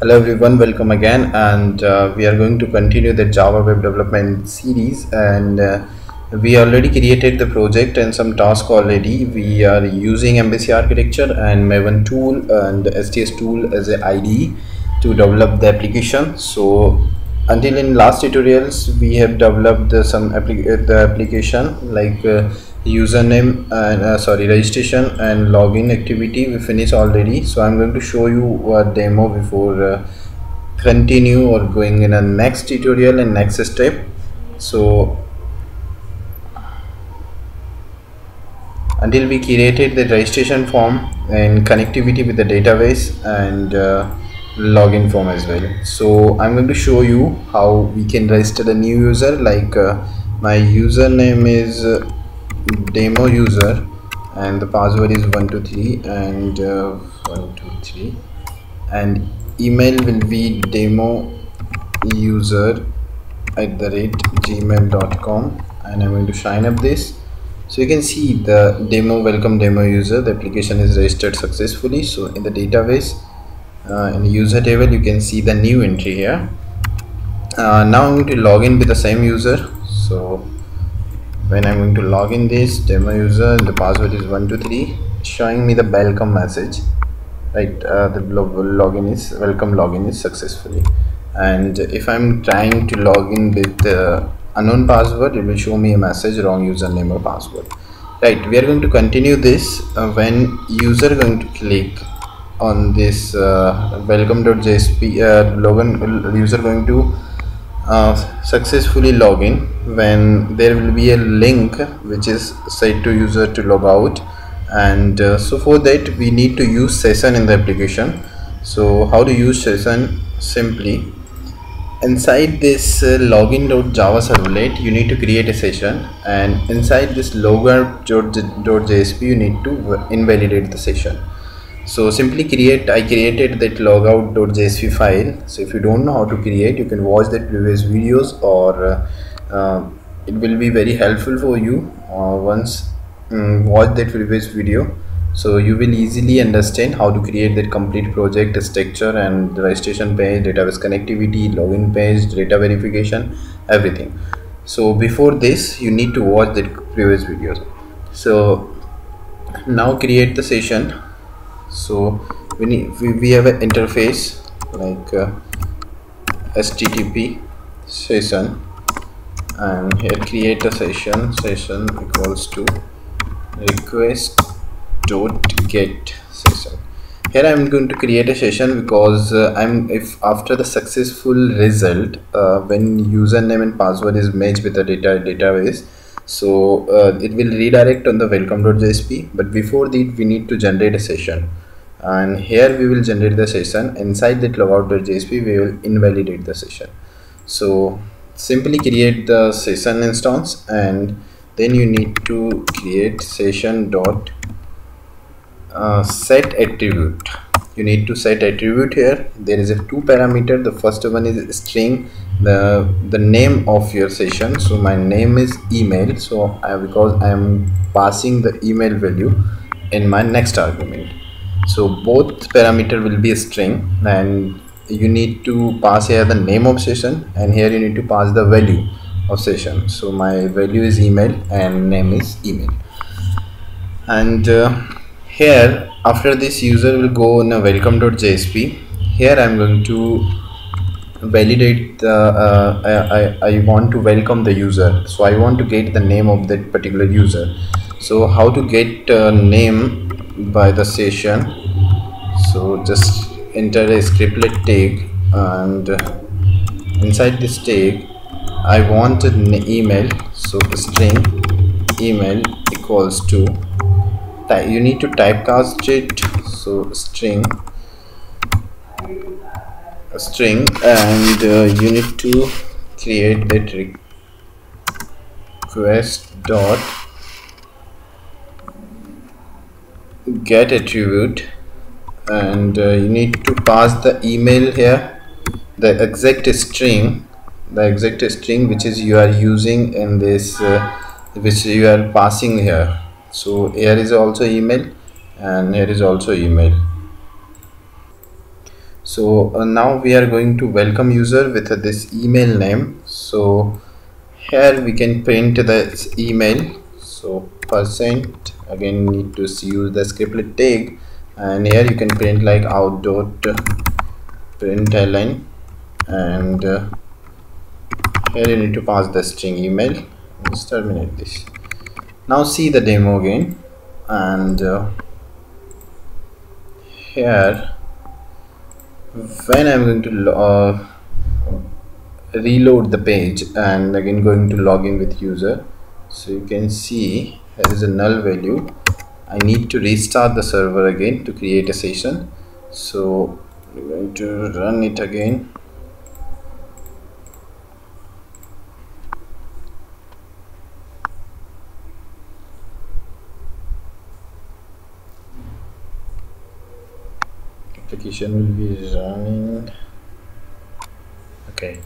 Hello everyone, welcome again, and we are going to continue the Java web development series, and we already created the project and some task already. We are using MVC architecture and Maven tool and STS tool as an IDE to develop the application. So until in last tutorials we have developed the application like username and registration and login activity we finish already. So I'm going to show you a demo before continue or going in a next tutorial and next step. So until we created the registration form and connectivity with the database and login form as well. So I'm going to show you how we can register the new user. Like my username is demo user and the password is 123 and 123, and email will be demo user at the rate gmail.com, and I'm going to sign up this. So you can see the demo welcome demo user, the application is registered successfully. So in the database in the user table you can see the new entry here. Now I'm going to log in with the same user. So when I'm going to log in this demo user, the password is 123, showing me the welcome message, right? The login is welcome, login is successfully. And if I'm trying to log in with the unknown password, it will show me a message wrong username or password, right? We are going to continue this when user going to click on this welcome.jsp login, user going to successfully login, when there will be a link which is said to user to log out. And so for that we need to use session in the application. So how to use session? Simply inside this login.java servlet you need to create a session, and inside this logout.jsp you need to invalidate the session. So simply I created that logout.jsp file. So if you don't know how to create, you can watch that previous videos, or it will be very helpful for you once watch that previous video. So you will easily understand how to create that complete project structure and the registration page, database connectivity, login page, data verification, everything. So before this you need to watch that previous videos. So now create the session. So we have an interface like HTTP session, and here create a session. Session equals to request dot get session. Here I'm going to create a session because if after the successful result when username and password is matched with the database. So it will redirect on the welcome.jsp, but before that we need to generate a session, and here we will generate the session. Inside that logout.jsp we will invalidate the session. So simply create the session instance, and then you need to create session dot set attribute. You need to set attribute. Here there is a two parameter. The first one is string, the name of your session. So my name is email, so because I am passing the email value in my next argument, so both parameter will be a string, and you need to pass here the name of session, and here you need to pass the value of session. So my value is email and name is email. And here after this user will go on a welcome.jsp. here I'm going to validate the I want to welcome the user, so I want to get the name of that particular user. So how to get name by the session? So just enter a scriptlet tag, and inside this tag I want an email. So the string email equals to, you need to typecast it, so string, and you need to create that request dot get attribute, and you need to pass the email here, the exact string which is you are using in this which you are passing here. So here is also email and here is also email. So now we are going to welcome user with this email name. So here we can print this email. So percent, again need to use the scriptlet tag, and here you can print like out dot println, and here you need to pass the string email. Let's terminate this. Now see the demo again, and here when I'm going to reload the page and again going to log in with user, so you can see there is a null value. I need to restart the server again to create a session, so we're going to run it again. Application will be running. Okay,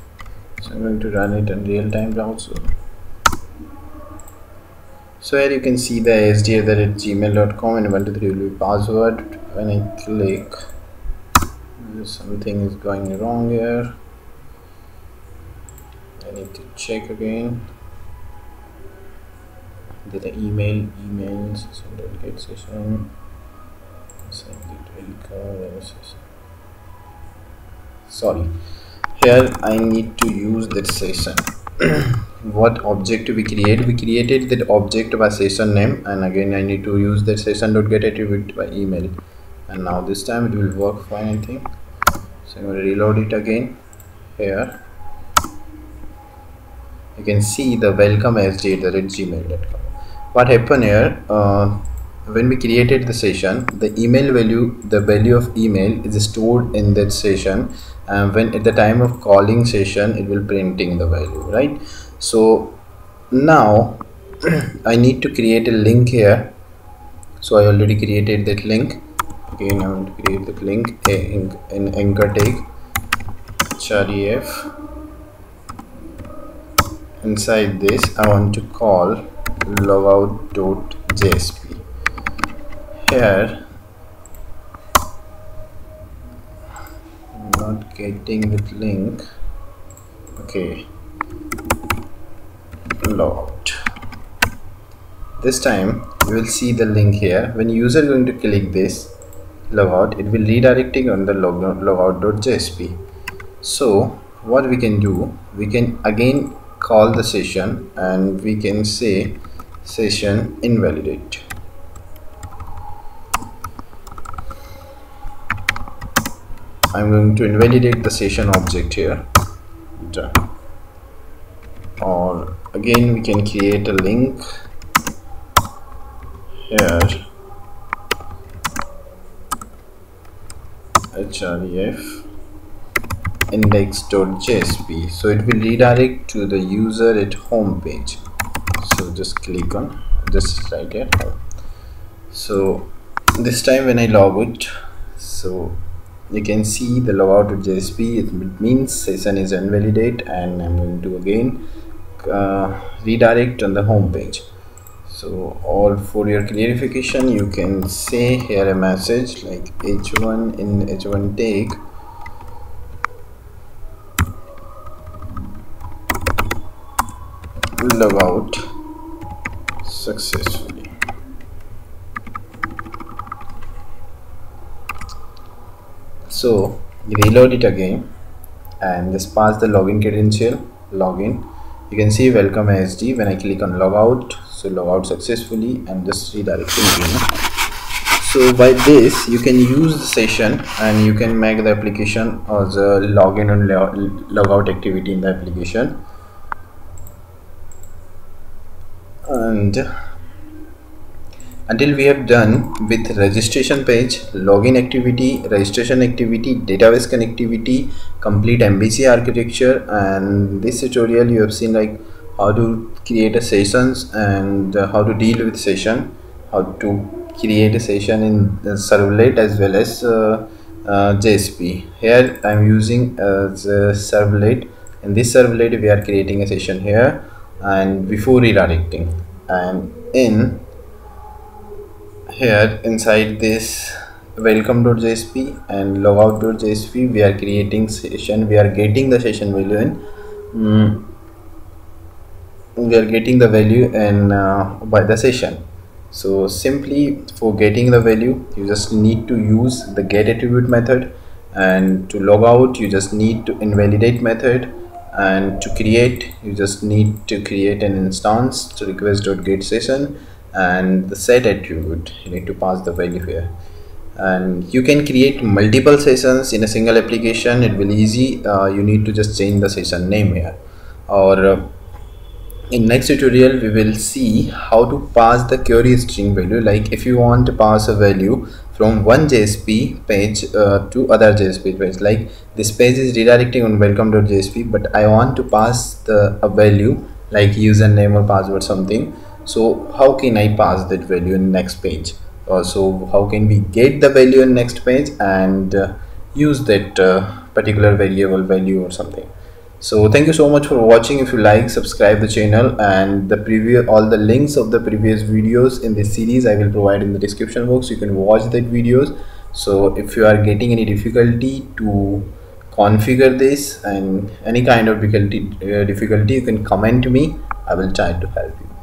so I'm going to run it in real time also. So here you can see the asd@gmail.com and 123 will be password. When I click, something is going wrong here. I need to check again. Did the email session. Sorry, here I need to use that session. What object we create? We created that object by session name, and again I need to use that session.getAttribute by email, and now this time it will work fine, I think. So I'm going to reload it again. Here you can see the welcome sd@gmail.com. What happened here, when we created the session, the email value, the value of email is stored in that session, and when at the time of calling session it will printing the value, right? So now I need to create a link here, so I already created that link. Again I'm going to create the link in anchor tag href. Inside this I want to call logout.jsp. Here I'm not getting with link. Okay, logout. This time you will see the link here. When user going to click this logout, it will redirecting on the logout.jsp. So what we can do, we can again call the session and we can say session invalidate. I'm going to invalidate the session object here. Done. Or again we can create a link here href index.jsp, so it will redirect to the user at home page. So just click on just right here. So this time when I log it, so you can see the logout.jsp, it means session is invalidate, and I'm going to again redirect on the home page. So all for your clarification, you can say here a message like h1 in h1 tag logout successful. So you reload it again and just pass the login credential, login. You can see welcome ASD when I click on logout, so logout successfully, and just redirecting again. So by this you can use the session and you can make the application or the login and logout activity in the application. And until we have done with registration page, login activity, registration activity, database connectivity, complete MVC architecture, and this tutorial you have seen like how to create a sessions and how to deal with session, how to create a session in servlet as well as JSP. Here I am using the servlet. In this servlet we are creating a session here and before redirecting, and in here inside this welcome.jsp and logout.jsp, we are creating session. We are getting the session value and we are getting the value and by the session. So simply for getting the value, you just need to use the getAttribute method, and to log out you just need to invalidate method, and to create you just need to create an instance to request.getSession, and the setAttribute you need to pass the value here. And you can create multiple sessions in a single application. It will easy. You need to just change the session name here. Or in next tutorial we will see how to pass the query string value. Like if you want to pass a value from one JSP page to other JSP page, like this page is redirecting on welcome.jsp, but I want to pass a value like username or password something. So how can I pass that value in next page? So how can we get the value in next page and use that particular variable value or something? So thank you so much for watching. If you like, subscribe the channel, and the preview, all the links of the previous videos in this series I will provide in the description box. You can watch that videos. So if you are getting any difficulty to configure this and any kind of difficulty, you can comment me. I will try to help you.